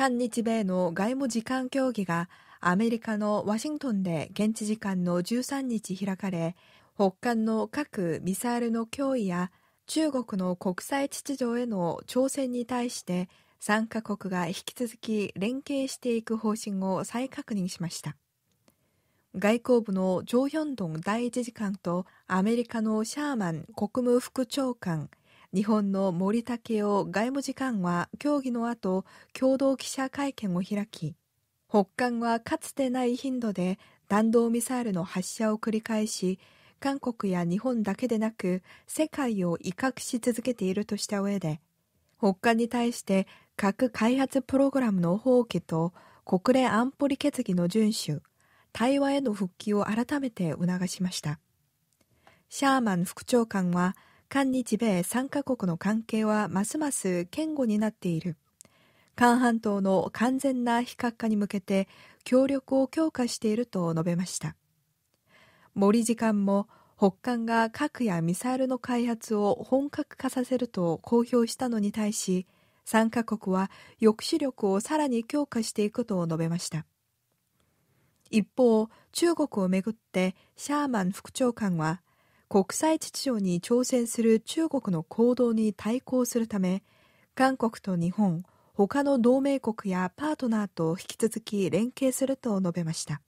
韓日米の外務次官協議がアメリカのワシントンで現地時間の13日開かれ、北韓の核・ミサイルの脅威や中国の国際秩序への挑戦に対して3カ国が引き続き連携していく方針を再確認しました。外交部のジョ・ヒョンドン第一次官とアメリカのシャーマン国務副長官、日本の森健良外務次官は協議の後、共同記者会見を開き、北韓はかつてない頻度で弾道ミサイルの発射を繰り返し、韓国や日本だけでなく世界を威嚇し続けているとした上で、北韓に対して核開発プログラムの放棄と国連安保理決議の遵守、対話への復帰を改めて促しました。シャーマン副長官は、韓日米3カ国の関係はますます堅固になっている。韓半島の完全な非核化に向けて協力を強化していると述べました。森次官も、北韓が核やミサイルの開発を本格化させると公表したのに対し、3カ国は抑止力をさらに強化していくと述べました。一方、中国をめぐってシャーマン副長官は、国際秩序に挑戦する中国の行動に対抗するため、韓国と日本、他の同盟国やパートナーと引き続き連携すると述べました。